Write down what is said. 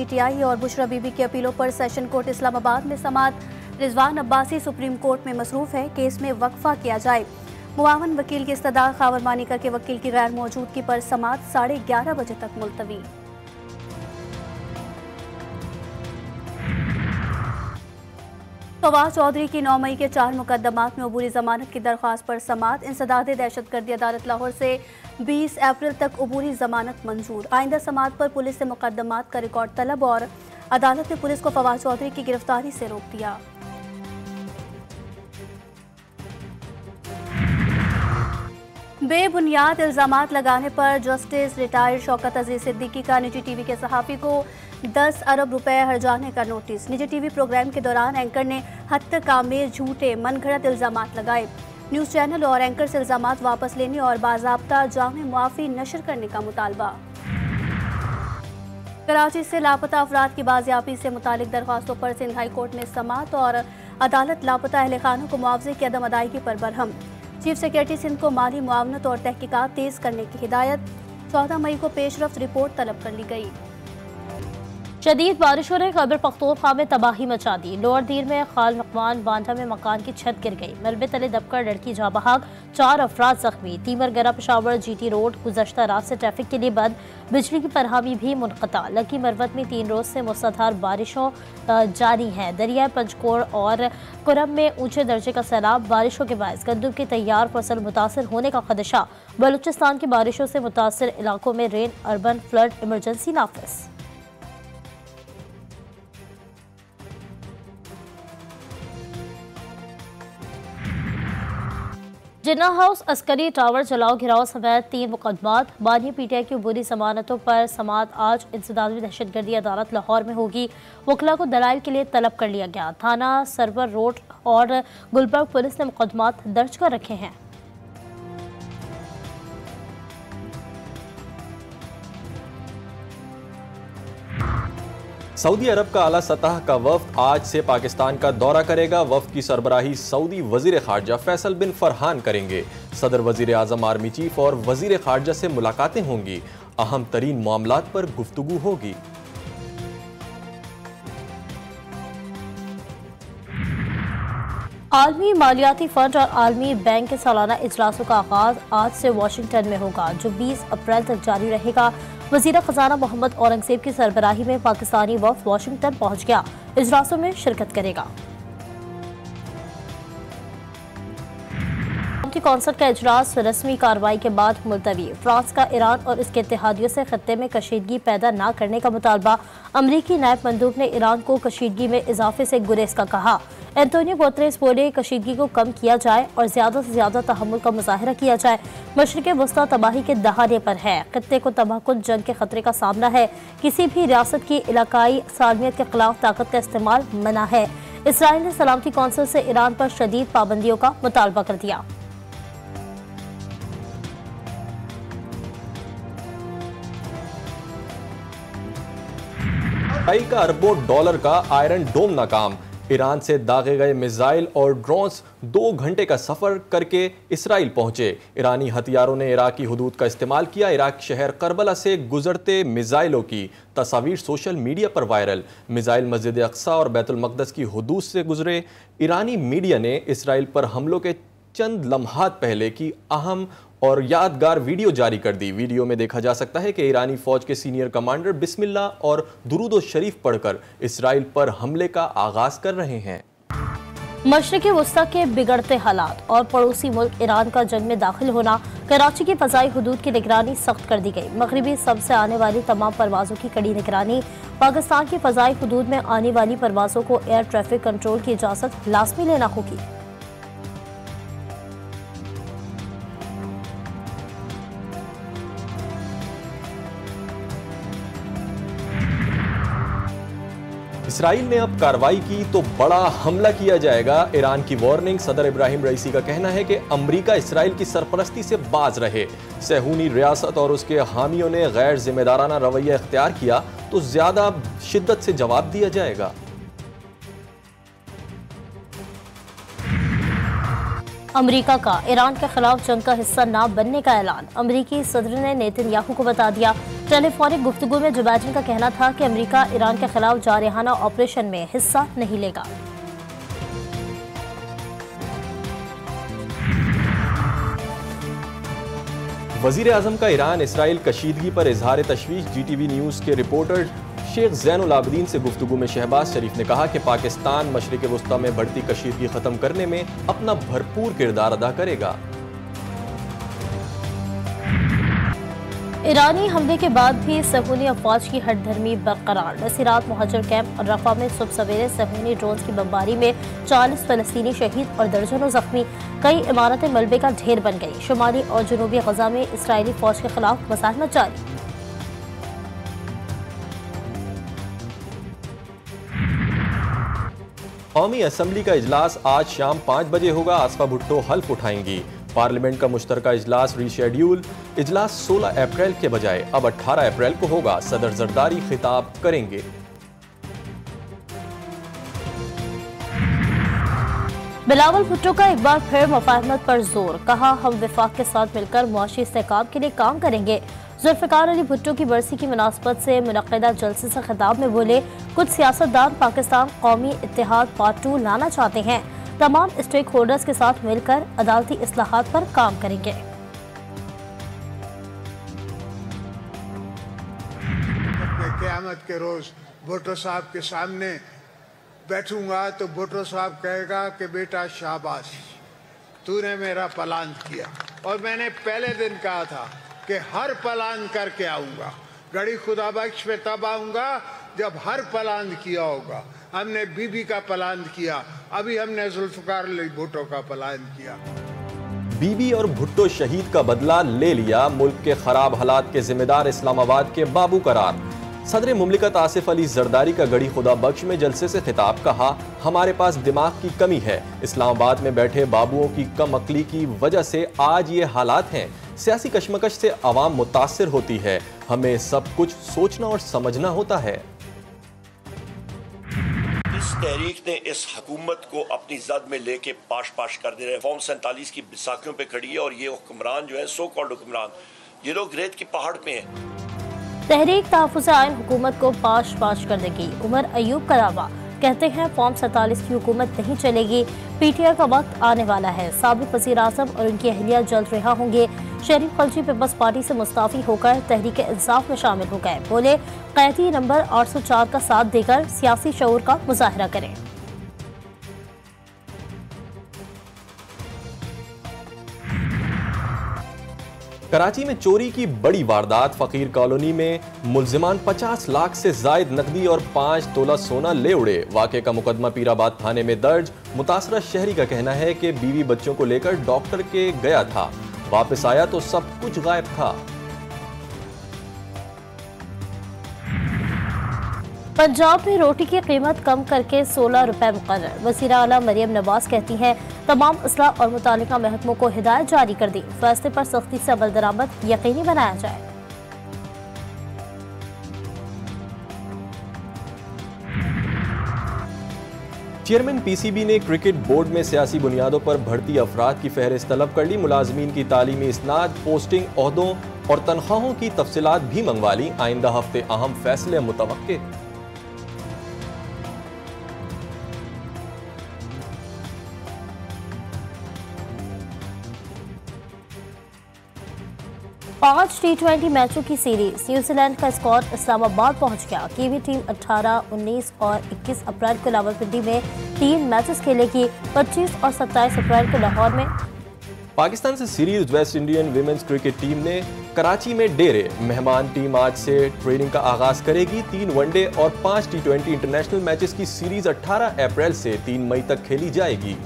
PTI और बुशरा बीबी की अपीलों पर सेशन कोर्ट इस्लामाबाद में समात रिजवान अब्बासी सुप्रीम कोर्ट में मसरूफ़ है। केस में वक्फा किया जाए। मुआवन वकील की इस्तदा खावर मानिका के वकील की गैर मौजूदगी पर समात 11:30 बजे तक मुलतवी। फवाज चौधरी की 9 मई के 4 मुकदमात में अबूरी जमानत की दरख्वास्त पर समात। इंसदाद दहशतगर्दी अदालत लाहौर से 20 अप्रैल तक अबूरी जमानत मंजूर। आइंदा समात पर पुलिस से मुकदमात का रिकॉर्ड तलब और अदालत ने पुलिस को फवाज चौधरी की गिरफ्तारी से रोक दिया। बेबुनियाद इल्ज़ामात लगाने पर जस्टिस रिटायर्ड शौकत अज़ीज़ सिद्दीकी का निजी टीवी के सहाफ़ी को 10 अरब रुपए हर्जाने का नोटिस। निजी टीवी प्रोग्राम के दौरान एंकर ने हद कामेज झूठे मनगढ़ंत इल्ज़ामात लगाए। न्यूज़ चैनल और एंकर से इल्ज़ामात वापस लेने और बाज़ाब्ता जामे मुआफ़ी नशर करने का मुतालबा। कराची से लापता अफराद की बाजियाबी से मुतालिक दरख्वास्तों पर सिंध हाई कोर्ट में समात और अदालत लापता अहल खानों को मुआवजे की अदम अदायगी पर बरहम। चीफ सेक्रेटरी सिंध को माली मुआवनत और तहकीकात तेज करने की हिदायत। 14 मई को पेशरफ्त रिपोर्ट तलब कर ली गई। शदीद बारिशों ने खैबर पख्तूनख्वा में तबाही मचा दी। लोअर दीर में खाल मकवान बांधा में मकान की छत गिर गई। मलबे तले दबकर लड़की जाबाग, 4 अफराद जख्मी। तीमरगरा पेशावर GT रोड गुज़श्ता रात से ट्रैफिक के लिए बंद। बिजली की फरहमी भी मुनक़ता। लकी मरवत में 3 रोज़ से मूसलाधार बारिशों जारी हैं। दरिया पंजकोर और करम में ऊँचे दर्जे का सैलाब। बारिशों के बायस गंदम की तैयार फसल मुतासर होने का खदशा। बलूचिस्तान की बारिशों से मुतासर इलाकों में रेन अर्बन फ्लड इमरजेंसी नाफिज़। जिन्ना हाउस अस्करी टावर जलाओ घिराव समेत 3 मुकदमात। बानी पीटीआई की अबूरी जमानतों पर समात आज। इंसदादी दहशतगर्दी अदालत लाहौर में होगी। वकला को दलाइल के लिए तलब कर लिया गया। थाना सर्वर रोड और गुलबर्ग पुलिस ने मुकदमात दर्ज कर रखे हैं। सऊदी अरब का आला सतह का वफ्द आज से पाकिस्तान का दौरा करेगा। वफ्द की सरबराही सऊदी वजीर खारजा फैसल बिन फरहान करेंगे। सदर वजीर आजम आर्मी चीफ और वजीर खारजा से मुलाकातें होंगी। अहम तरीन मामलात पर गुफ्तगू होगी। आलमी मालियाती फंड और आलमी बैंक के सालाना इजलासों का आगाज आज से वॉशिंगटन में होगा, जो 20 अप्रैल तक जारी रहेगा। वज़ीर ख़ज़ाना मोहम्मद औरंगज़ेब की सरबराही में पाकिस्तानी वफ़द वॉशिंगटन पहुंच गया। इजलासों में शिरकत करेगा। कौंसल का इजलास रस्मी कार्रवाई के बाद मुलतवी। फ्रांस का ईरान और इसके इत्तेहादियों से खत्ते में कशीदगी पैदा ना करने का मुतालबा। अमरीकी नायब मंदूब ने ईरान को कशीदगी में इजाफे से गुरेज का कहा। एंटोनियो गुटेरेस बोले, कशीदगी को कम किया जाए और ज्यादा से ज्यादा तहमुल का मुजाहरा किया जाए। मशरिक़-ए-वुस्ता तबाही के दहाने पर है। खत्ते को तबाहकुन जंग के खतरे का सामना है। किसी भी रियासत की इलाकाई सालमियत के खिलाफ ताकत का इस्तेमाल मना है। इसराइल ने सलामती कौंसिल से ईरान पर शदीद पाबंदियों का मुतालबा कर दिया। पीटीआई का अरबों डॉलर का आयरन डोम नाकाम। ईरान से दागे गए मिसाइल और ड्रोन्स 2 घंटे का सफर करके इसराइल पहुंचे। ईरानी हथियारों ने इराकी हदूद का इस्तेमाल किया। इराक शहर करबला से गुजरते मिसाइलों की तस्वीर सोशल मीडिया पर वायरल। मिसाइल मस्जिद अक्सा और बैतुल मक़दस की हदूद से गुजरे। ईरानी मीडिया ने इसराइल पर हमलों के चंद लम्हात पहले की अहम और यादगार वीडियो जारी कर दी। वीडियो में देखा जा सकता है कि ईरानी फौज के सीनियर कमांडर बिस्मिल्ला और दुरूदो शरीफ पढ़कर इसराइल पर हमले का आगाज कर रहे हैं। मशरिक़-ए-वुस्ता के बिगड़ते हालात और पड़ोसी मुल्क ईरान का जंग में दाखिल होना। कराची की फ़ज़ाई हदूद की निगरानी सख्त कर दी गई। मगरबी सब से आने वाली तमाम परवाज़ों की कड़ी निगरानी। पाकिस्तान की फ़ज़ाई हदूद में आने वाली परवाज़ों को एयर ट्रैफिक कंट्रोल की इजाज़त लाजमी लेना होगी। इसराइल ने अब कार्रवाई की तो बड़ा हमला किया जाएगा, ईरान की वार्निंग। सदर इब्राहिम रईसी का कहना है कि अमरीका इसराइल की सरपरस्ती से बाज रहे। सहूनी रियासत और उसके हामियों ने गैर जिम्मेदाराना रवैया इख्तियार किया तो ज्यादा शिद्दत से जवाब दिया जाएगा। अमेरिका का ईरान के खिलाफ जंग का हिस्सा ना बनने का ऐलान। अमेरिकी सदर ने नेतन्याहू को बता दिया टेलीफोनिक गुफ्तगू में जो बाइडेन का कहना था कि अमेरिका ईरान के खिलाफ जारहाना ऑपरेशन में हिस्सा नहीं लेगा। वजीर आजम का ईरान इसराइल कशीदगी पर इजहार तशवीश। जीटीवी न्यूज़ के रिपोर्टर शेख जैनुल आबदीन से गुफ्तगू में शहबाज शरीफ ने कहा कि पाकिस्तान मशरिक़-ए-वुस्ता में बढ़ती कशीदगी खत्म करने में अपना भरपूर किरदार अदा करेगा। ईरानी हमले के बाद भी सहूनी अफवाज की हटधर्मी बरकरार। नसीरात मुहाजिर कैंप और रफा में सुबह सवेरे सहूनी ड्रोन की बमबारी में 40 फलस्तीनी शहीद और दर्जनों जख्मी। कई इमारतें मलबे का ढेर बन गई। शुमाली और जनूबी गजा में इसराइली फौज के खिलाफ मुजाहमत जारी। कौमी असम्बली का इजलास आज शाम 5 बजे होगा। आसफा भुट्टो हल्फ उठाएंगी। पार्लियामेंट का मुश्तरका इजलास रीशेड्यूल। इजलास 16 अप्रैल के बजाय अब 18 अप्रैल को होगा। सदर जरदारी खिताब करेंगे। बिलावल भुट्टो का एक बार फिर मुफाहमत पर जोर। कहा, हम विफाक के साथ मिलकर मुआशी इस्तेहकाम के लिए काम करेंगे। जुल्फिकार अली भुट्टो की बरसी की मुनासबत से मुनक़्क़िदा जलसे से खिताब में बोले, कुछ सियासतदान पाकिस्तान कौमी इत्तेहाद पार्ट 2 लाना चाहते हैं। तमाम स्टेक होल्डर्स के साथ मिलकर अदालती इस्लाहात पर काम करेंगे। क़यामत के रोज भुट्टो साहब के सामने बैठूंगा तो भुट्टो साहब कहेगा कि बेटा शाबाश, तूने मेरा पलान किया और मैंने पहले दिन कहा था कि हर पलान करके आऊंगा। गड़ी खुदा बख्श में तब आऊंगा जब हर पलान किया होगा। हमने बीबी का पलान किया, अभी हमने जुल्फकार अली भुट्टो का पलान किया। बीबी और भुट्टो शहीद का बदला ले लिया। मुल्क के खराब हालात के जिम्मेदार इस्लामाबाद के बाबू करार। सदर मुमलिकत आसिफ अली जरदारी का गड़ी खुदा बख्श में जलसे से खिताब। कहा, हमारे पास दिमाग की कमी है। इस्लामाबाद में बैठे बाबुओं की कम अकली की वजह से आज ये हालात हैं। सियासी कश्मकश से आवाम मुतासिर होती है। हमें सब कुछ सोचना और समझना होता है। इस तहरीक ने इस हुकूमत को अपनी जद में लेके पाश पाश कर दिया है। फॉर्म 47 की साखियों पे खड़ी है और ये हुक्मरान जो है सो कॉल्ड हुक्मरान, ये लोग रेत के पहाड़ पे हैं। तहरीक तहफ़्फ़ुज़े आइन हुकूमत को पाश पाश कर देगी। उमर अयूब का दावा, कहते हैं फॉर्म 47 की हुकूमत नहीं चलेगी। पीटीआई का वक्त आने वाला है। साबिक़ वज़ीर आज़म और उनकी अहलिया जल्द रिहा होंगे। शरीफ खलजी पीपल्स पार्टी से मुस्ताफ़ी होकर तहरीक इंसाफ में शामिल हो गए। बोले, कैदी नंबर 804 का साथ देकर सियासी शऊर का मुजाहरा करें। कराची में चोरी की बड़ी वारदात। फकीर कॉलोनी में मुल्जिमान 50 लाख से जायद नकदी और 5 तोला सोना ले उड़े। वाक़े का मुकदमा पीराबाद थाने में दर्ज। मुतासरा शहरी का कहना है कि बीवी बच्चों को लेकर डॉक्टर के गया था, वापस आया तो सब कुछ गायब था। पंजाब में रोटी की कीमत कम करके 16 रुपए मुकर्रर। वज़ीर आला मरियम नवाज कहती हैं, तमाम असला और मुतालिका महकमों को हिदायत जारी कर दी। फैसले पर सख्ती से अमल दरामद यकीनी बनाया जाए। चेयरमैन पीसीबी ने क्रिकेट बोर्ड में सियासी बुनियादों पर भर्ती अफराद की फहरिस्त तलब कर ली। मुलाजमीन की तालीमी इसनाद, पोस्टिंग, ओहदों और तनख्वाहों की तफसीलात भी मंगवा ली। आइंदा हफ्ते अहम फैसले मुतवक्के। पांच टी20 मैचों की सीरीज। न्यूजीलैंड का स्क्वाड इस्लामाबाद पहुंच गया। कीवी टीम 18, 19 और 21 अप्रैल को रावलपिंडी में 3 मैचेस खेलेगी। 25 और 27 अप्रैल को लाहौर में। पाकिस्तान से series waste Indian women's cricket team ने कराची में डेरे। मेहमान टीम आज से ट्रेनिंग का आगाज करेगी। 3 वनडे और 5 टी20 इंटरनेशनल मैचेस की सीरीज 18 अप्रैल से 3 मई तक खेली जाएगी।